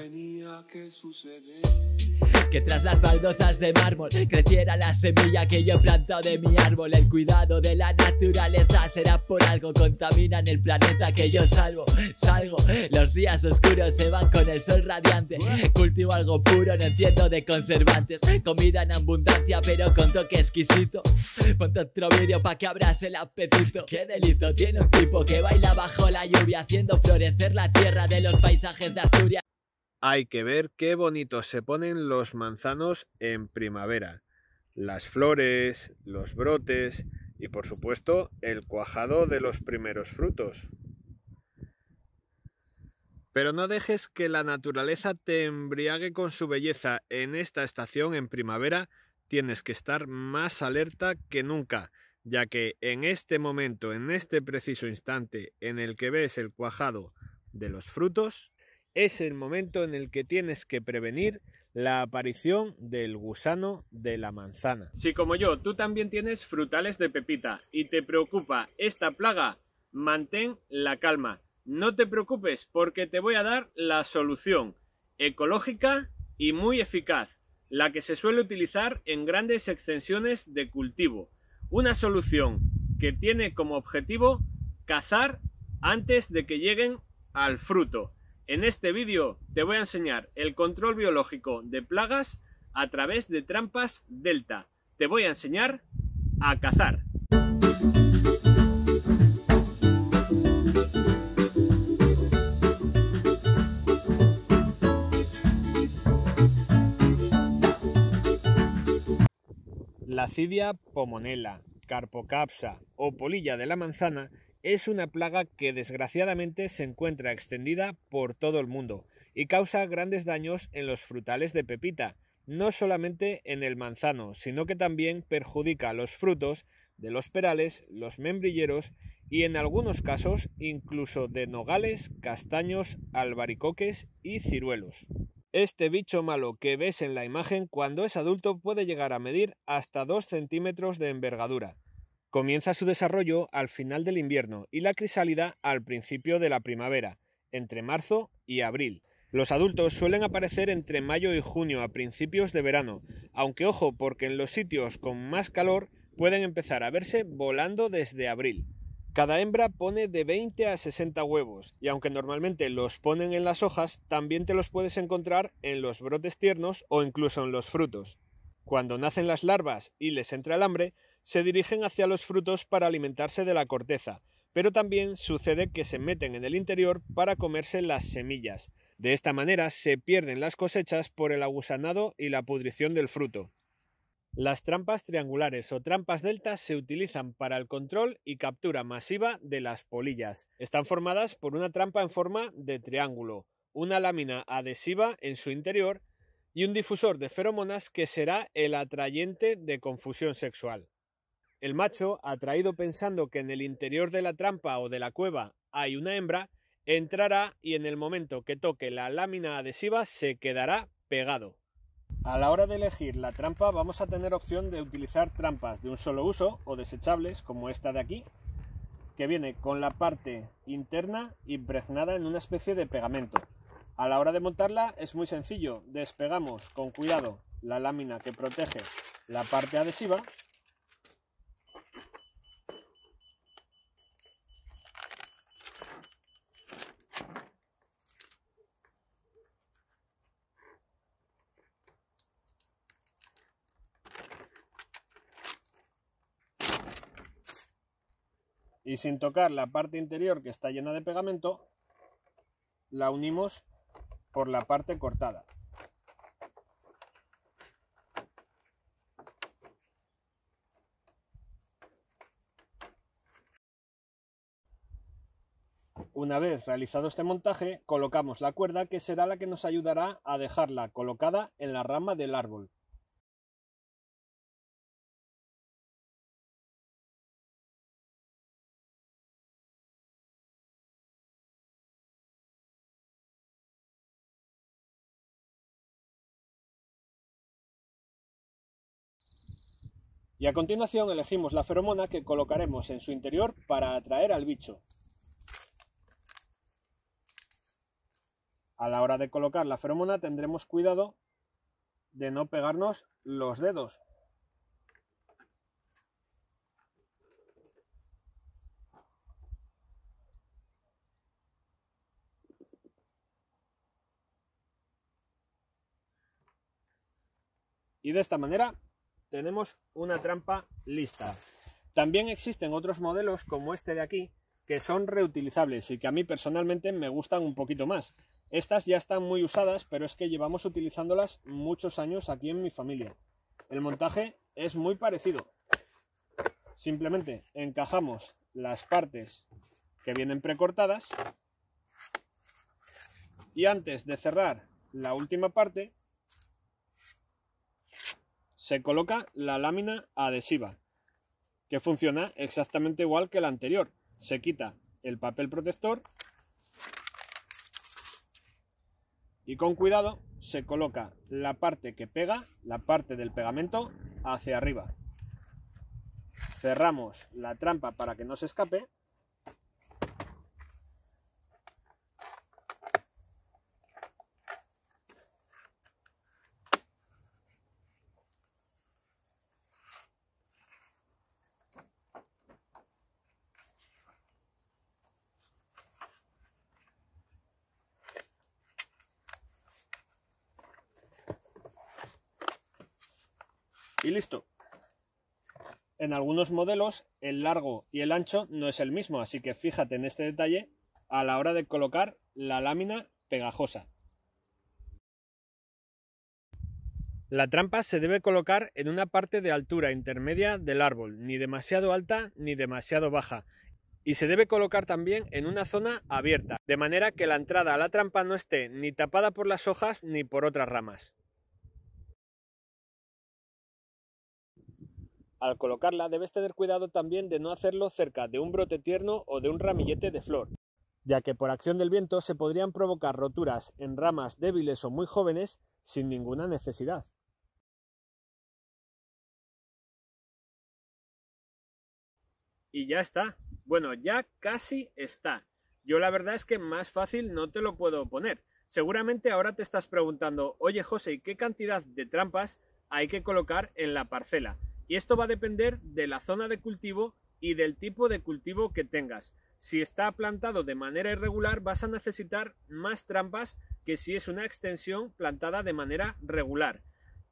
tenía que suceder. Que tras las baldosas de mármol creciera la semilla que yo he plantado de mi árbol. El cuidado de la naturaleza será por algo, contaminan el planeta que yo salgo. Los días oscuros se van con el sol radiante. Cultivo algo puro, no entiendo de conservantes. Comida en abundancia pero con toque exquisito. Ponte otro vídeo pa' que abras el apetito. Qué delito tiene un tipo que baila bajo la lluvia, haciendo florecer la tierra de los paisajes de Asturias. Hay que ver qué bonitos se ponen los manzanos en primavera. Las flores, los brotes y por supuesto el cuajado de los primeros frutos. Pero no dejes que la naturaleza te embriague con su belleza. En esta estación, en primavera, tienes que estar más alerta que nunca, ya que en este momento, en este preciso instante en el que ves el cuajado de los frutos, es el momento en el que tienes que prevenir la aparición del gusano de la manzana. Si como yo, tú también tienes frutales de pepita y te preocupa esta plaga, mantén la calma. No te preocupes porque te voy a dar la solución ecológica y muy eficaz, la que se suele utilizar en grandes extensiones de cultivo. Una solución que tiene como objetivo cazar antes de que lleguen al fruto. En este vídeo te voy a enseñar el control biológico de plagas a través de trampas delta. Te voy a enseñar a cazar. La Cydia pomonella, Carpocapsa o polilla de la manzana es una plaga que desgraciadamente se encuentra extendida por todo el mundo y causa grandes daños en los frutales de pepita, no solamente en el manzano, sino que también perjudica los frutos de los perales, los membrilleros y en algunos casos incluso de nogales, castaños, albaricoques y ciruelos. Este bicho malo que ves en la imagen cuando es adulto puede llegar a medir hasta 2 centímetros de envergadura. Comienza su desarrollo al final del invierno y la crisálida al principio de la primavera, entre marzo y abril. Los adultos suelen aparecer entre mayo y junio a principios de verano, aunque ojo porque en los sitios con más calor pueden empezar a verse volando desde abril. Cada hembra pone de 20 a 60 huevos y aunque normalmente los ponen en las hojas, también te los puedes encontrar en los brotes tiernos o incluso en los frutos. Cuando nacen las larvas y les entra el hambre, se dirigen hacia los frutos para alimentarse de la corteza, pero también sucede que se meten en el interior para comerse las semillas. De esta manera se pierden las cosechas por el agusanado y la pudrición del fruto. Las trampas triangulares o trampas delta se utilizan para el control y captura masiva de las polillas. Están formadas por una trampa en forma de triángulo, una lámina adhesiva en su interior y un difusor de feromonas que será el atrayente de confusión sexual. El macho, atraído pensando que en el interior de la trampa o de la cueva hay una hembra, entrará y en el momento que toque la lámina adhesiva se quedará pegado. A la hora de elegir la trampa vamos a tener opción de utilizar trampas de un solo uso o desechables como esta de aquí, que viene con la parte interna impregnada en una especie de pegamento. A la hora de montarla es muy sencillo, despegamos con cuidado la lámina que protege la parte adhesiva. Y sin tocar la parte interior que está llena de pegamento, la unimos por la parte cortada. Una vez realizado este montaje, colocamos la cuerda que será la que nos ayudará a dejarla colocada en la rama del árbol. Y a continuación elegimos la feromona que colocaremos en su interior para atraer al bicho. A la hora de colocar la feromona tendremos cuidado de no pegarnos los dedos. Y de esta manera tenemos una trampa lista. También existen otros modelos como este de aquí, que son reutilizables y que a mí personalmente me gustan un poquito más. Estas ya están muy usadas, pero es que llevamos utilizándolas muchos años aquí en mi familia. El montaje es muy parecido. Simplemente encajamos las partes que vienen precortadas y antes de cerrar la última parte se coloca la lámina adhesiva, que funciona exactamente igual que la anterior. Se quita el papel protector y con cuidado se coloca la parte que pega, la parte del pegamento, hacia arriba. Cerramos la trampa para que no se escape. Y listo. En algunos modelos el largo y el ancho no es el mismo, así que fíjate en este detalle a la hora de colocar la lámina pegajosa. La trampa se debe colocar en una parte de altura intermedia del árbol, ni demasiado alta ni demasiado baja, y se debe colocar también en una zona abierta, de manera que la entrada a la trampa no esté ni tapada por las hojas ni por otras ramas. Al colocarla debes tener cuidado también de no hacerlo cerca de un brote tierno o de un ramillete de flor, ya que por acción del viento se podrían provocar roturas en ramas débiles o muy jóvenes sin ninguna necesidad. Y ya está. Bueno, ya casi está. Yo la verdad es que más fácil no te lo puedo poner. Seguramente ahora te estás preguntando, oye José, ¿y qué cantidad de trampas hay que colocar en la parcela? Y esto va a depender de la zona de cultivo y del tipo de cultivo que tengas. Si está plantado de manera irregular vas a necesitar más trampas que si es una extensión plantada de manera regular.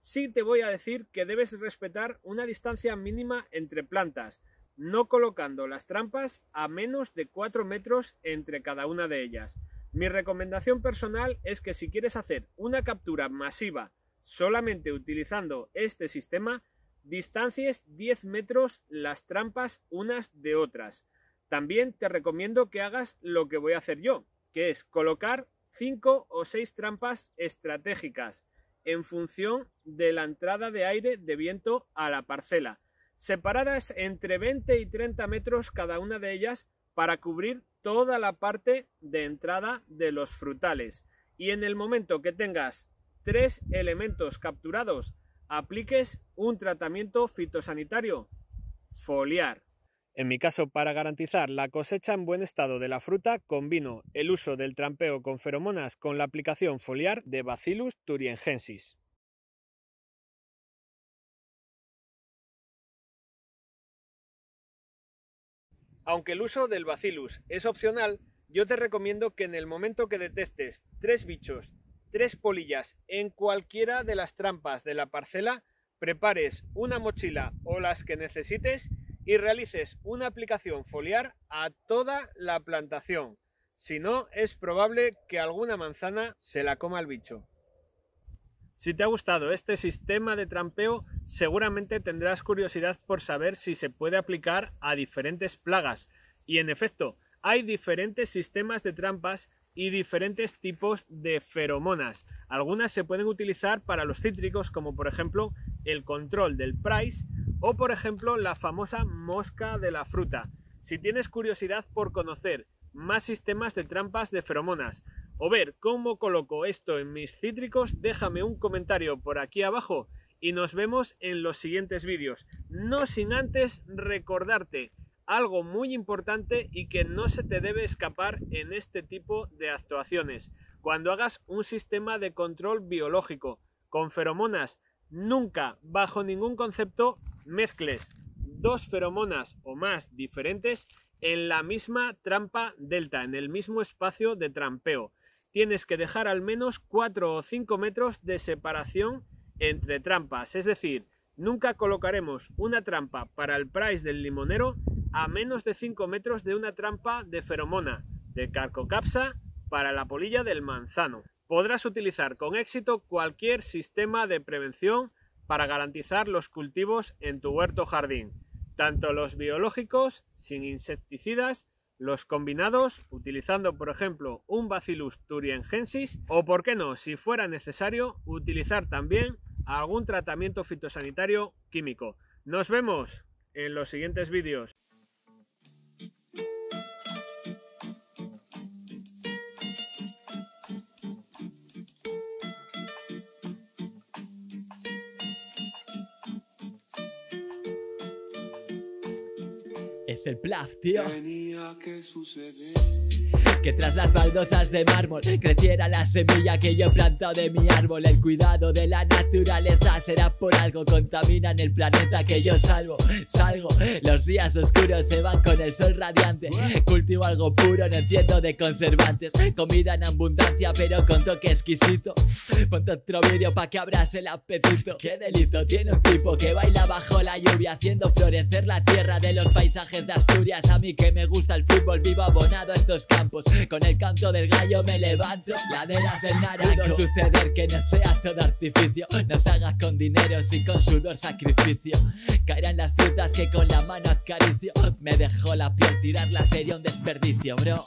Sí te voy a decir que debes respetar una distancia mínima entre plantas, no colocando las trampas a menos de 4 metros entre cada una de ellas. Mi recomendación personal es que si quieres hacer una captura masiva solamente utilizando este sistema, distancies 10 metros las trampas unas de otras. También te recomiendo que hagas lo que voy a hacer yo, que es colocar 5 o 6 trampas estratégicas en función de la entrada de aire de viento a la parcela, separadas entre 20 y 30 metros cada una de ellas para cubrir toda la parte de entrada de los frutales. Y en el momento que tengas 3 elementos capturados, apliques un tratamiento fitosanitario foliar. En mi caso, para garantizar la cosecha en buen estado de la fruta, combino el uso del trampeo con feromonas con la aplicación foliar de Bacillus thuringiensis. Aunque el uso del Bacillus es opcional, yo te recomiendo que en el momento que detectes 3 polillas en cualquiera de las trampas de la parcela, prepares una mochila o las que necesites y realices una aplicación foliar a toda la plantación. Si no, es probable que alguna manzana se la coma el bicho. Si te ha gustado este sistema de trampeo, seguramente tendrás curiosidad por saber si se puede aplicar a diferentes plagas. Y en efecto, hay diferentes sistemas de trampas y diferentes tipos de feromonas. Algunas se pueden utilizar para los cítricos, como por ejemplo el control del price o por ejemplo la famosa mosca de la fruta. Si tienes curiosidad por conocer más sistemas de trampas de feromonas o ver cómo coloco esto en mis cítricos, déjame un comentario por aquí abajo y nos vemos en los siguientes vídeos. No sin antes recordarte algo muy importante y que no se te debe escapar en este tipo de actuaciones. cuando hagas un sistema de control biológico con feromonas. Nunca, bajo ningún concepto, mezcles dos feromonas o más diferentes en la misma trampa delta, en el mismo espacio de trampeo. Tienes que dejar al menos 4 o 5 metros de separación entre trampas. Es decir, nunca colocaremos una trampa para el price del limonero a menos de 5 metros de una trampa de feromona de Carpocapsa para la polilla del manzano. Podrás utilizar con éxito cualquier sistema de prevención para garantizar los cultivos en tu huerto jardín, tanto los biológicos, sin insecticidas, los combinados, utilizando por ejemplo un Bacillus thuringiensis o, por qué no, si fuera necesario, utilizar también algún tratamiento fitosanitario químico. Nos vemos en los siguientes vídeos. Es el plaf, tío. Tenía que suceder. Que tras las baldosas de mármol creciera la semilla que yo he plantado de mi árbol. El cuidado de la naturaleza será por algo. Contaminan el planeta que yo salgo. Los días oscuros se van con el sol radiante. Cultivo algo puro, no entiendo de conservantes. Comida en abundancia pero con toque exquisito. Ponte otro vídeo pa' que abras el apetito. Qué delito tiene un tipo que baila bajo la lluvia, haciendo florecer la tierra de los paisajes de Asturias. A mí que me gusta el fútbol, vivo abonado a estos campos. Con el canto del gallo me levanto, laderas del Naranco. Pudo suceder que no seas todo artificio, nos hagas con dinero y con sudor sacrificio. Caerán las frutas que con la mano acaricio, me dejó la piel, tirarlas sería un desperdicio, bro.